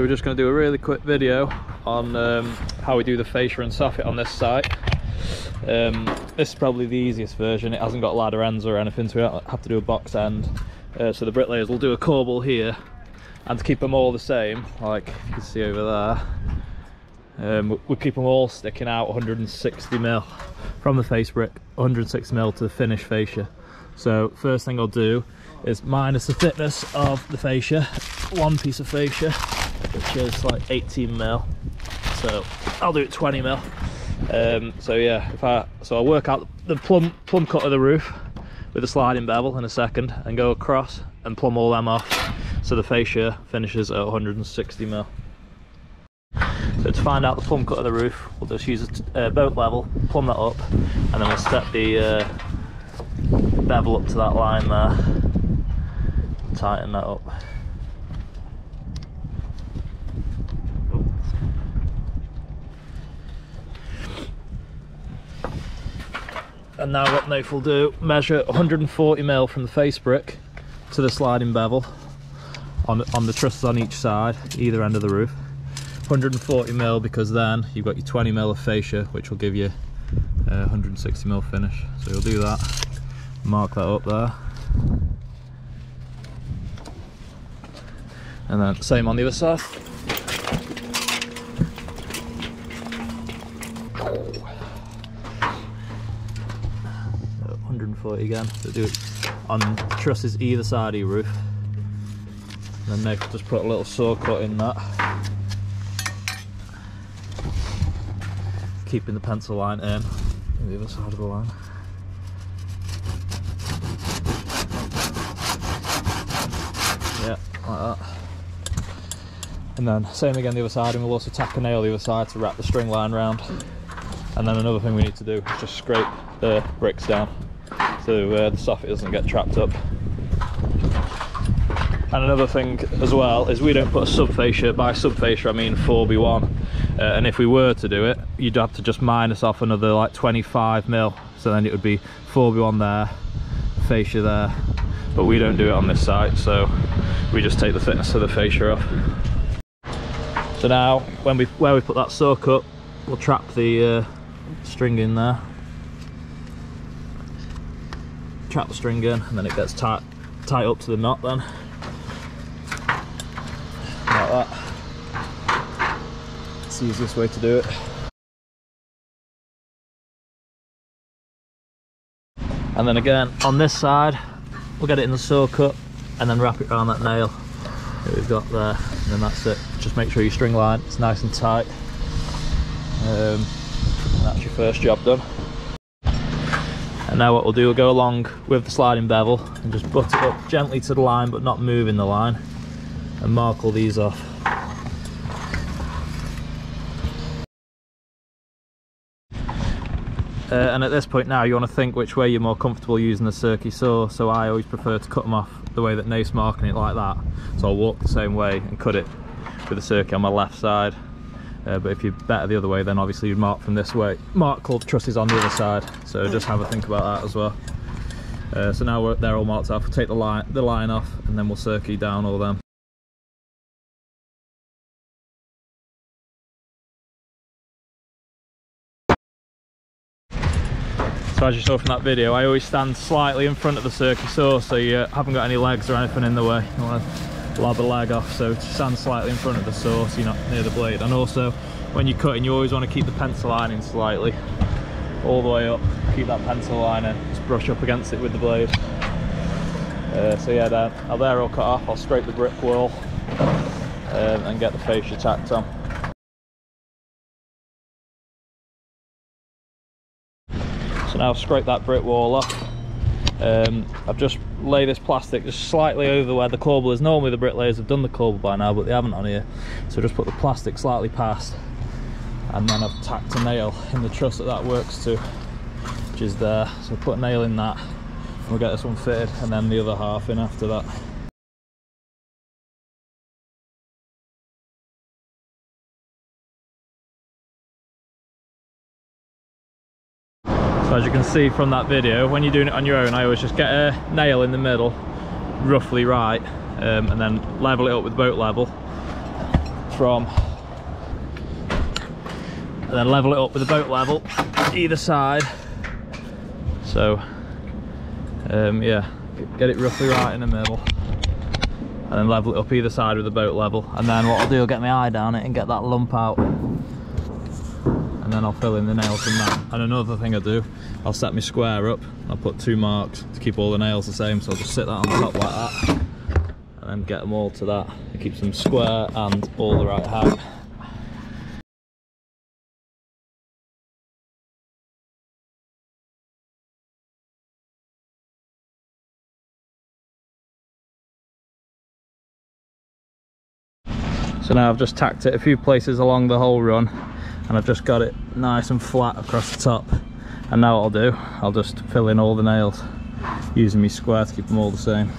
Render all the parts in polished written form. So we're just going to do a really quick video on how we do the fascia and soffit on this site. This is probably the easiest version. It hasn't got ladder ends or anything, so we don't have to do a box end. So the bricklayers will do a corbel here, and to keep them all the same, like you can see over there, we keep them all sticking out 160mm from the face brick, 160mm to the finished fascia. So first thing I'll do is minus the thickness of the fascia, one piece of fascia, which is like 18mm. So I'll do it 20mm. So yeah, I'll work out the plumb cut of the roof with a sliding bevel in a second, and go across and plumb all them off, so the fascia finishes at 160mm. So to find out the plumb cut of the roof, we'll just use a boat level, plumb that up, and then we'll step the bevel up to that line there, tighten that up. And now what Nath will do, measure 140mm from the face brick to the sliding bevel on the trusses on each side, either end of the roof. 140mm, because then you've got your 20mm of fascia, which will give you 160mm finish. So you'll do that, mark that up there. And then same on the other side. So 140 again, so do it on trusses either side of your roof. And then next just put a little saw cut in that, keeping the pencil line in on the other side of the line. Yeah, like that. And then same again the other side, and we'll also tack a nail the other side to wrap the string line round. And then another thing we need to do is just scrape the bricks down so the soffit doesn't get trapped up. And another thing as well is we don't put a subfascia. By subfascia I mean 4B1, and if we were to do it, you'd have to just minus off another like 25mm, so then it would be 4B1 there, fascia there, but we don't do it on this site, so we just take the thickness of the fascia off. So now where we put that saw cut, we'll trap the string in there, trap the string in, and then it gets tight up to the knot then. Like that. It's the easiest way to do it. And then again on this side, we'll get it in the saw cut and then wrap it around that nail that we've got there, and then that's it. Just make sure your string line is nice and tight, and that's your first job done. And now what we'll do, we'll go along with the sliding bevel and just butt it up gently to the line, but not moving the line, and mark all these off. And at this point now you want to think which way you're more comfortable using the circuit saw, so I always prefer to cut them off the way that Nath's marking it, like that, so I'll walk the same way and cut it with the circuit on my left side. But if you're better the other way, then obviously you'd mark from this way, mark all the trusses on the other side, so just have a think about that as well. So now they're all marked off, we'll take the line off, and then we'll circuit down all them. So as you saw from that video, I always stand slightly in front of the circuit saw, so you haven't got any legs or anything in the way. You want to lob a leg off, so stand slightly in front of the saw so you're not near the blade. And also, when you're cutting, you always want to keep the pencil line in slightly, all the way up. Keep that pencil line in, just brush up against it with the blade. So yeah, they're all cut off. I'll scrape the brick wall and get the fascia tacked on. So now I've scraped that brick wall off. I've just laid this plastic just slightly over where the corbel is. Normally the bricklayers have done the corbel by now, but they haven't on here. So just put the plastic slightly past, and then I've tacked a nail in the truss that works to, which is there. So put a nail in that, and we'll get this one fitted, and then the other half in after that. So as you can see from that video, when you're doing it on your own, I always just get a nail in the middle, roughly right, and then level it up with boat level, from, and then level it up with the boat level either side. So yeah, get it roughly right in the middle, and then level it up either side with the boat level. And then what I'll do, I'll get my eye down it and get that lump out, and then I'll fill in the nails from that. And another thing I do, I'll set my square up, I'll put two marks to keep all the nails the same, so I'll just sit that on top like that and then get them all to that. It keeps them square and all the right height. So now I've just tacked it a few places along the whole run, and I've just got it nice and flat across the top. And now what I'll do, I'll just fill in all the nails using my square to keep them all the same.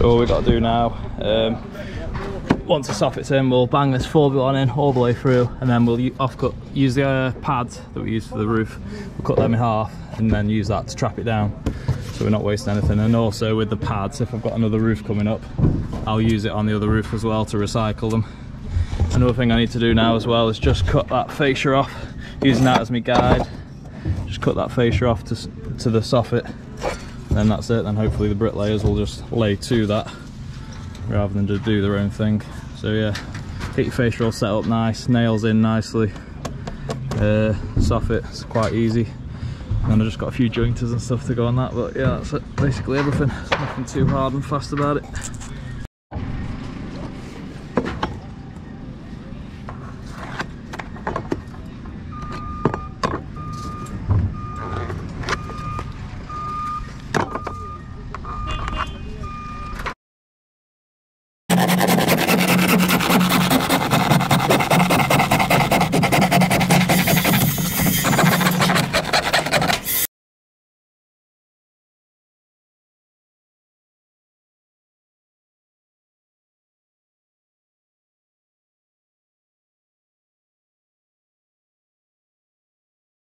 So all we've got to do now, once the soffit's in, we'll bang this 4x1 in all the way through, and then we'll use the pads that we use for the roof. We'll cut them in half and then use that to trap it down, so we're not wasting anything. And also with the pads, if I've got another roof coming up, I'll use it on the other roof as well to recycle them. Another thing I need to do now as well is just cut that fascia off, using that as my guide. Just cut that fascia off to the soffit. Then that's it. Then hopefully the bricklayers will just lay to that rather than just do their own thing. So yeah, get your fascia all set up nice, nails in nicely, soffit, it's quite easy. And I just got a few jointers and stuff to go on that, but yeah, that's it. Basically everything. There's nothing too hard and fast about it.